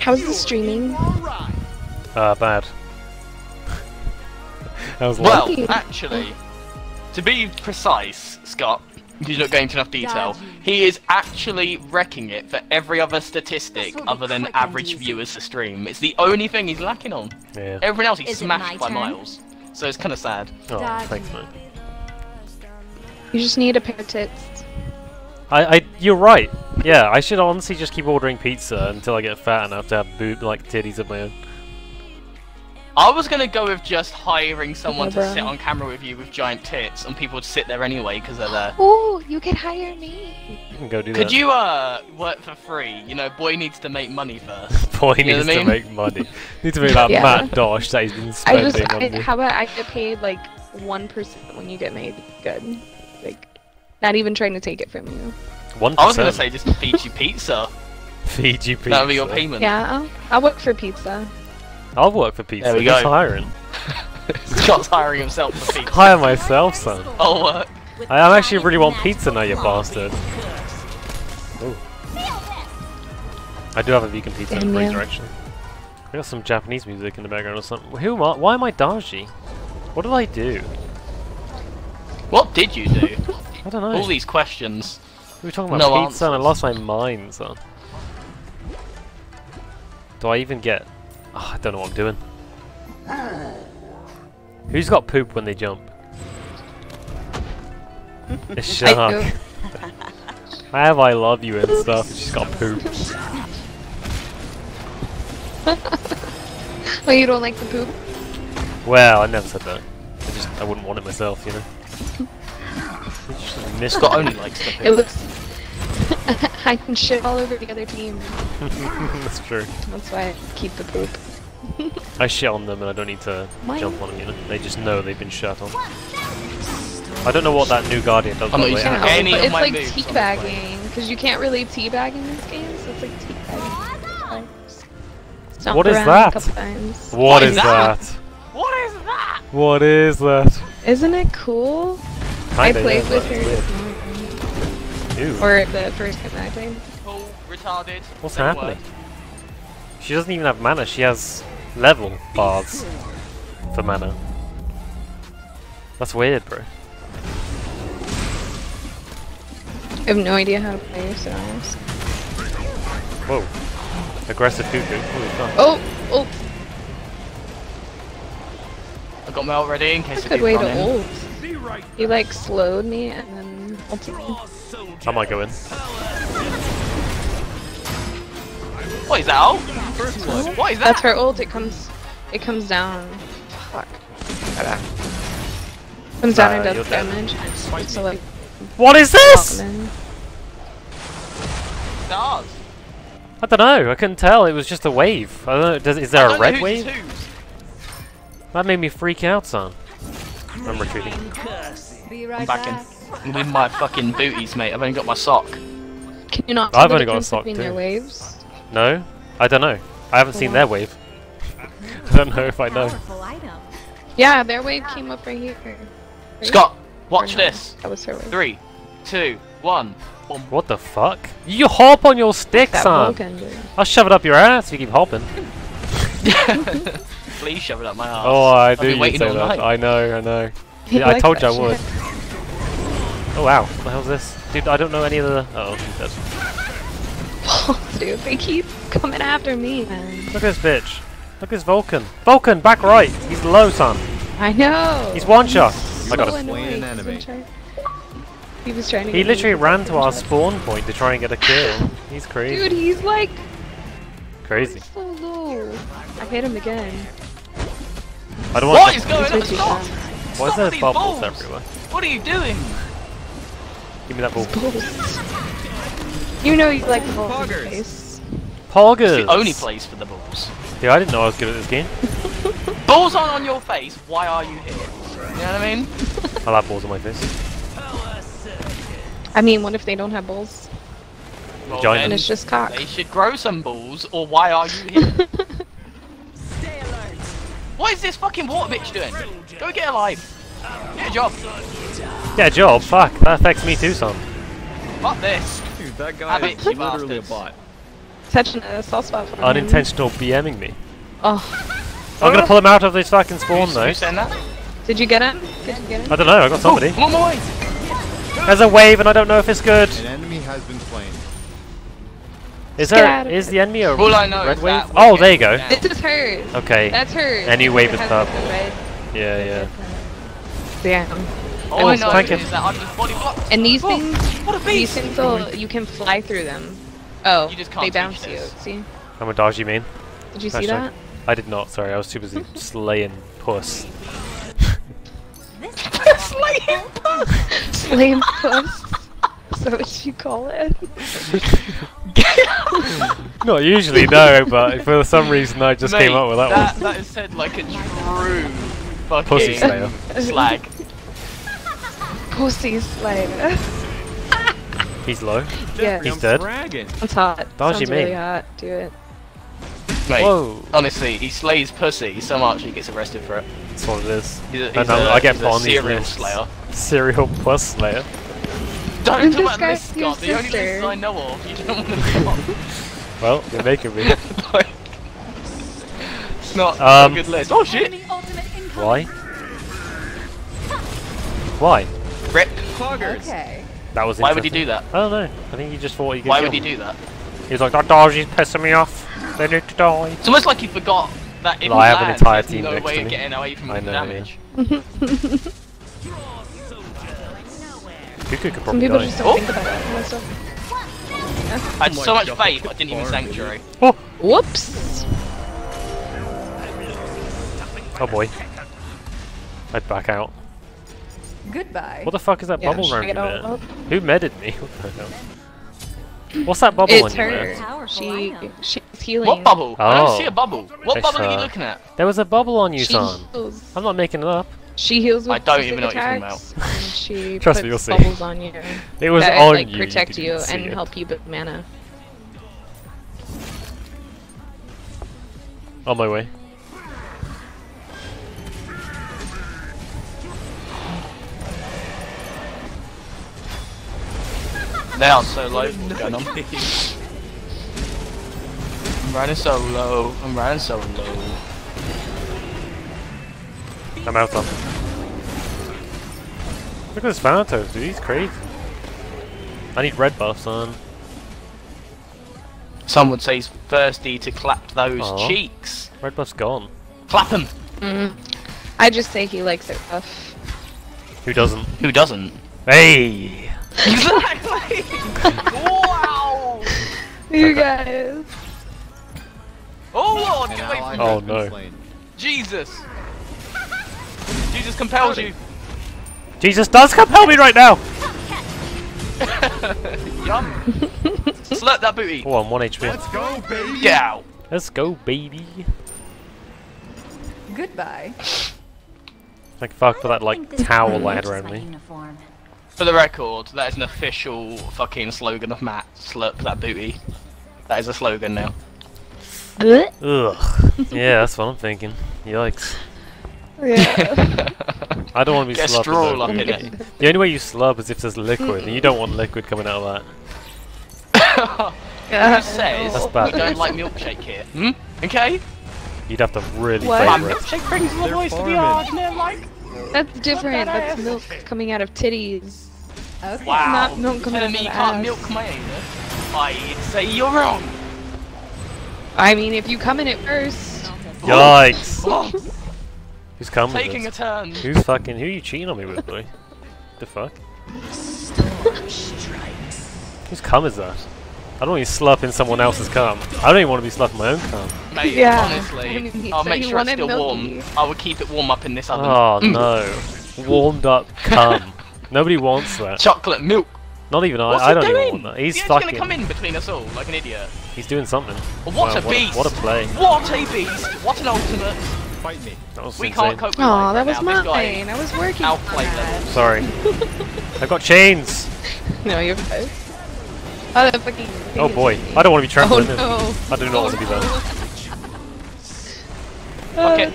How's the streaming? Bad. Well, actually, to be precise, Scott, because you're not going into enough detail, he is actually wrecking it for every other statistic other than average viewers to stream. It's the only thing he's lacking on. Yeah. Everyone else he's smashed by miles. So it's kind of sad. Oh, thanks, mate. You just need a pair of tits. You're right. Yeah, I should honestly just keep ordering pizza until I get fat enough to have like titties of my own. I was gonna go with just hiring someone to sit on camera with you with giant tits, and people would sit there anyway because they're there. Oh, you could hire me. You can go do that. Could you work for free? You know, boy needs to make money first. Boy needs to make money. Needs to make that Matt dosh that he's been spending on me. How about I get paid like 1% when you get made good? Like, not even trying to take it from you. 1%? I was gonna say just feed you pizza. Feed you pizza. That'll be your payment. Yeah, I'll work for pizza. I'll work for pizza. There we go. He's hiring. Scott's hiring himself for pizza. Hire myself, son. I'll work. I actually really want pizza now, you bastard. Ooh. I do have a vegan pizza in the freezer, actually. I got some Japanese music in the background or something. Who am I? Why am I Da Ji? What did I do? What did you do? I don't know. All these questions. We were talking about pizza and I lost my mind, son. Do I even get... Oh, I don't know what I'm doing. Who's got poop when they jump? A shark. I have I love you and stuff, she's got poop. Well, you don't like the poop? Well, I never said that. I wouldn't want it myself, you know? Scott only likes the poop. It looks... I can shit all over the other team. That's true. That's why I keep the poop. I shit on them and I don't need to jump on them, you know? They just know they've been shit on. I don't know what that new Guardian does. It's like teabagging, because you can't really teabag in this game, so it's like teabagging. What is that? What is that? What is that? What is that? Isn't it cool? I played with her. Ew. Or the first time I played. Oh, retarded. What's happening? She doesn't even have mana, she has level bars for mana. That's weird, bro. I have no idea how to play, so I was... Whoa. Aggressive cuckoo. Oh! I got my ult ready in case I could wait to ult. He like slowed me and then ulted me. I might go in. What is that ult? What is that? That's her ult, it comes down. Fuck. Comes down and does damage. So, like, what is this? Stars. I don't know, I couldn't tell, it was just a wave. I don't know, is there a red wave? That made me freak out, son. I'm retreating. I'm back in. With my fucking booties, mate. I've only got my sock. Can you not? I've only got a sock too. Their waves? No, I don't know. I haven't seen their wave. I don't know if I know. Yeah, their wave came up right here. Scott, watch this. That was her wave. 3, 2, 1. What the fuck? You hop on your stick, son. I'll shove it up your ass if you keep hopping. Please shove it up my ass. Oh, I do. You'd say that. I know. Yeah, I told you I would. Oh wow, what the hell's this? Dude, I don't know any of the... Uh oh, she's dead. Oh, dude, they keep coming after me, man. Look at this bitch. Look at this Vulcan. Vulcan, back right! He's low, son. I know! He's one shot! I got him. He was trying to He literally ran to our spawn point to try and get a kill. He's crazy. Dude, he's like... Crazy. He's so low. I hit him again. I don't want to... What is going on? Stop! Why is there bubbles everywhere? What are you doing? Give me that ball. You know you like the balls. Poggers! It's the only place for the balls. Yeah, I didn't know I was good at this game. Balls aren't on your face, why are you here? You know what I mean? I'll have balls on my face. I mean, what if they don't have balls? Well, giant. And it's just cock. They should grow some balls, or why are you here? Stay alert. What is this fucking water bitch doing? Go get alive. Get a job! Get a job? Fuck, that affects me too, son. Fuck this! Dude, that guy is literally a bot. Unintentional BMing me. Oh. I'm gonna pull him out of this fucking spawn though. You send that? Did you get him? I don't know, I got somebody. Oh, I'm on my way. There's a wave and I don't know if it's good. An enemy has been flamed. Is there? Is the enemy a red wave? Oh, there you go. This is hers. Okay. That's hers. Any wave is purple. Yeah, yeah. Damn. All I know is that I'm just body blocked. And these things, you can fly through them. Oh, you just can't, they bounce you. See? I'm a Da Ji main. Did you see that? I did not. Sorry, I was too busy slaying puss. Slaying puss. Slaying puss. Is that what you call it? Not usually, no, but for some reason I just came up with that one. That is said like a true fucking pussy slayer. Slag. Pussy slayer. He's low. Yeah. He's dead. That's hot. Sounds really hot. Do it. Mate, whoa. Honestly, he slays pussy so much he gets arrested for it. That's what it is. I get put on these lists. Serial slayer. Serial puss slayer. Don't talk about this, Scott. The only list I know of, you don't want to be on. Well, you're making me. It's not a good list. Oh shit! Why? Why? Rip cloggers. Okay. That was interesting. Why would he do that? I don't know. I think he just thought he could. Why would he do that? He was like, that dodgy's pissing me off. They need to die. It's almost like he forgot that if he lands, I have an entire team next to me. There's no way of getting away from the damage. Cuckoo could probably die. Oh. I had so much faith, I didn't even sanctuary. Oh. Whoops! Oh boy. I'd back out. Goodbye. What the fuck is that bubble round there? Who medded me? What's that bubble on you there? She's healing. What bubble? Oh. I don't see a bubble. What bubble are you looking at? There was a bubble on you, son. I'm not making it up. She heals with attacks. She puts bubbles on you. It was that on you. Protect you and help you with mana. On my way. They are so low. What's going on? I'm running so low. I'm out of them. Look at this Phantos, dude, he's crazy. I need red buffs on. Some would say he's thirsty to clap those cheeks. Red buff's gone. Clap him! I just say he likes it rough. Who doesn't? Hey! Exactly! Wow! You guys. Oh, Lord, get away from me. Oh, no. Jesus! Jesus compels you. Jesus does compel me right now. Yum. Slurp that booty. Oh, I'm 1 HP. Let's go, baby. Get out. Let's go, baby. Goodbye. Thank fuck for that like towel I had around me. Uniform. For the record, that is an official fucking slogan of Matt. Slurp that booty. That is a slogan now. Ugh. Yeah, that's what I'm thinking. Yikes. Yeah. I don't want to be slubbed. The only way you slub is if there's liquid, and you don't want liquid coming out of that. Who says you don't like milkshake here? Hmm? Okay? You'd have to really favour it. Milkshake brings my voice to the yard, and they're like... That's different, that's milk coming out of titties. Okay. Wow, not milk coming out of the ass. You can't milk my anus? I'd say you're wrong. I mean, if you come in it first... Yikes! Who's coming? Taking a turn. Who's fucking? Who are you cheating on me with, boy? The fuck? Whose cum is that? I don't want you slupping someone else's cum. I don't even want to be slupping my own cum. Mate, honestly, I'll make sure it's still warm. I will keep it warm up in this oven. Oh no, warmed up cum. Nobody wants that. Chocolate milk. Not even I. I don't even want that. He's fucking. He's gonna come in between us all like an idiot. He's doing something. What a beast! What a play! What a beast! What an ultimate! Fight me. That was insane. Can't cope with that was mine. I was working on that. Sorry. I've got chains. No, you're fine. Oh, that fucking boy. I don't want to be trapped in this. I do not want to be there. Okay.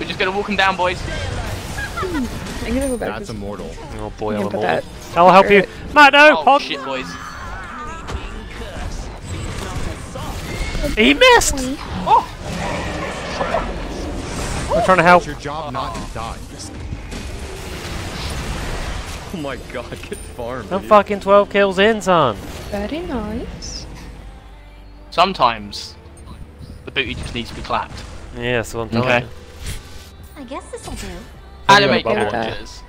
We're just going to walk him down, boys. I'm gonna go back. That's immortal. Oh boy, I'm immortal. I'll help you. Matt, no! Oh, hold. Shit, boys. He missed! Oh! I'm trying to help. It's your job not to die. Oh my god, get farmed. I'm fucking 12 kills in, son. Very nice. Sometimes the booty just needs to be clapped. Yeah, so I'm telling you. I guess this will do. Anime characters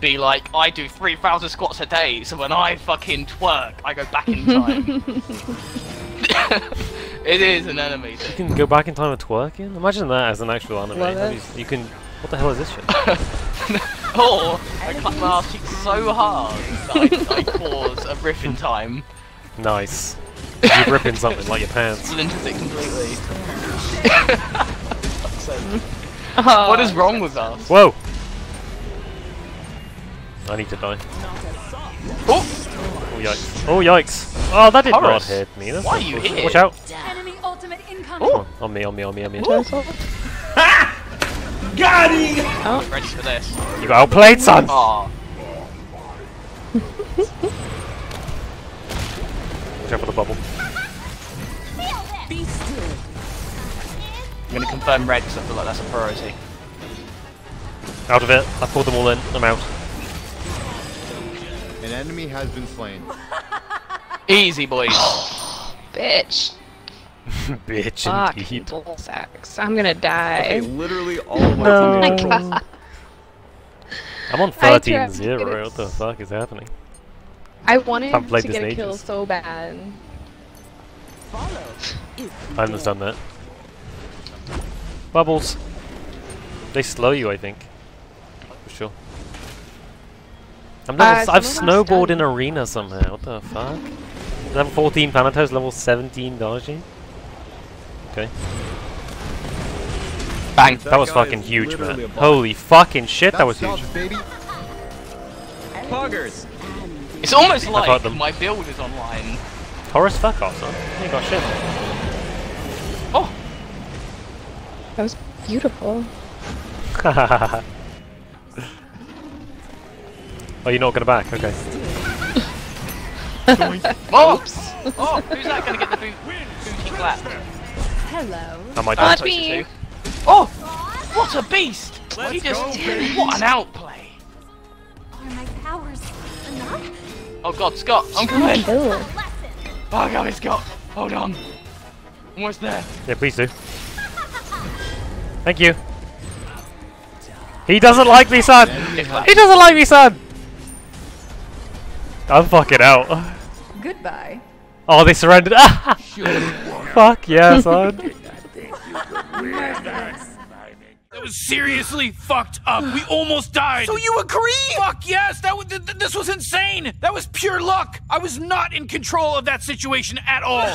be like, I do 3,000 squats a day, so when I fucking twerk, I go back in time. It is an anime thing. You can go back in time with twerking? Imagine that as an actual anime. You can. What the hell is this shit? Or I cut my ass cheeks so hard that I cause a riff in time. Nice. You're ripping something like your pants. Splintered it completely. What is wrong with us? Whoa! I need to die. Oh! Oh yikes! Oh yikes! Oh, that did not hit me. That's why are you here? Watch out! Enemy ultimate incoming. Oh. On me! On me! On me! On me! Ha! Got him! Oh. Ready for this? You got outplayed, son. Oh. Watch out for the bubble. I'm gonna confirm red because I feel like that's a priority. Out of it. I pulled them all in. I'm out. An enemy has been slain. Easy, boys. Bitch. Bitch, fuck, indeed. Bull sacks. I'm gonna die. Okay, literally all of my team controls. I'm on 13-0. What the fuck is happening? I wanted to get a kill so bad. I understand that. Bubbles. They slow you, I think. For sure. I've snowballed in arena somehow. What the fuck? Level 14 Thanatos, level 17 Da Ji. Okay. Bang! That was fucking huge, man. Holy fucking shit, that was huge. Poggers. It's almost like my build is online. Horus, fuck off, son. You got shit. Oh! That was beautiful. Hahaha. Oh, you're not gonna back? Okay. Oops! Oh! Who's that gonna get the booty clap? Hello. Am I done? Oh! What a beast! Let's go, what an outplay! Are my powers enough? Oh god, Scott! I'm coming! Oh god, Scott! Hold on! Almost there! Yeah, please do. Thank you. He doesn't like me, son! He doesn't like me, son! I'm fucking out. Goodbye. Oh, they surrendered. Fuck yeah, son. That was seriously fucked up. We almost died. So you agree? Fuck yes. That was this was insane. That was pure luck. I was not in control of that situation at all.